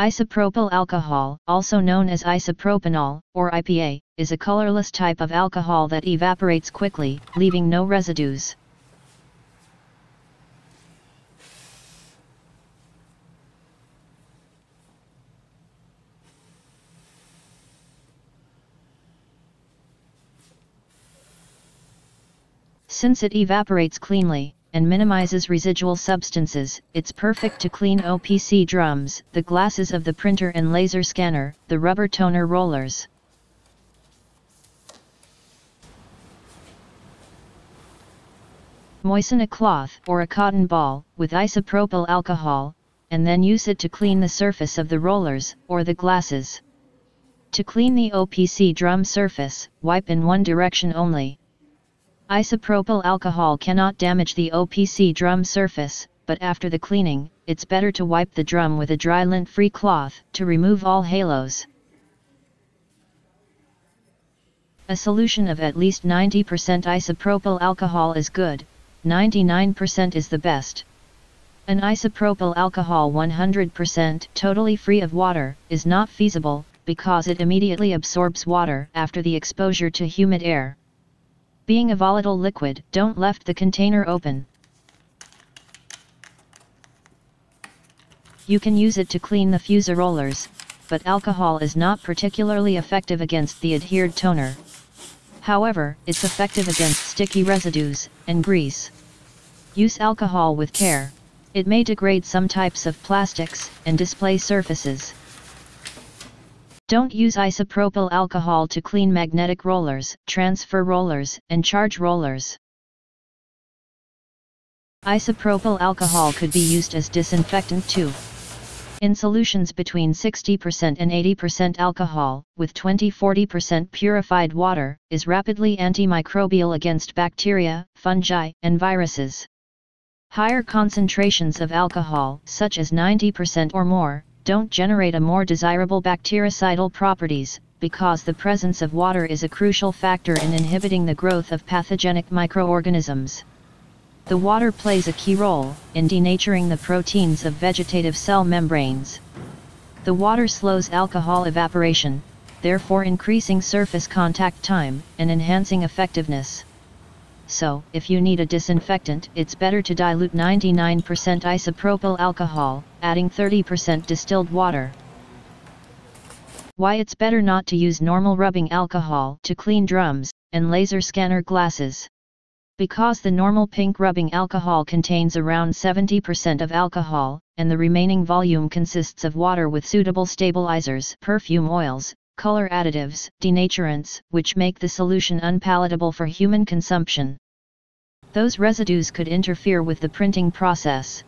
Isopropyl alcohol, also known as isopropanol, or IPA, is a colorless type of alcohol that evaporates quickly, leaving no residues. Since it evaporates cleanly, and minimizes residual substances, it's perfect to clean OPC drums, the glasses of the printer and laser scanner, the rubber toner rollers. Moisten a cloth or a cotton ball with isopropyl alcohol, and then use it to clean the surface of the rollers or the glasses. To clean the OPC drum surface, wipe in one direction only. Isopropyl alcohol cannot damage the OPC drum surface, but after the cleaning, it's better to wipe the drum with a dry lint-free cloth to remove all halos. A solution of at least 90% isopropyl alcohol is good, 99% is the best. An isopropyl alcohol 100% totally free of water is not feasible, because it immediately absorbs water after the exposure to humid air. Being a volatile liquid, don't leave the container open. You can use it to clean the fuser rollers, but alcohol is not particularly effective against the adhered toner. However, it's effective against sticky residues and grease. Use alcohol with care. It may degrade some types of plastics and display surfaces. Don't use isopropyl alcohol to clean magnetic rollers, transfer rollers, and charge rollers. Isopropyl alcohol could be used as disinfectant too. In solutions between 60% and 80% alcohol, with 20–40% purified water, is rapidly antimicrobial against bacteria, fungi, and viruses. Higher concentrations of alcohol, such as 90% or more, don't generate a more desirable bactericidal properties, because the presence of water is a crucial factor in inhibiting the growth of pathogenic microorganisms. The water plays a key role in denaturing the proteins of vegetative cell membranes. The water slows alcohol evaporation, therefore increasing surface contact time and enhancing effectiveness. So, if you need a disinfectant, it's better to dilute 99% isopropyl alcohol, adding 30% distilled water. Why it's better not to use normal rubbing alcohol to clean drums and laser scanner glasses. Because the normal pink rubbing alcohol contains around 70% of alcohol, and the remaining volume consists of water with suitable stabilizers, perfume oils, color additives, denaturants, which make the solution unpalatable for human consumption. Those residues could interfere with the printing process.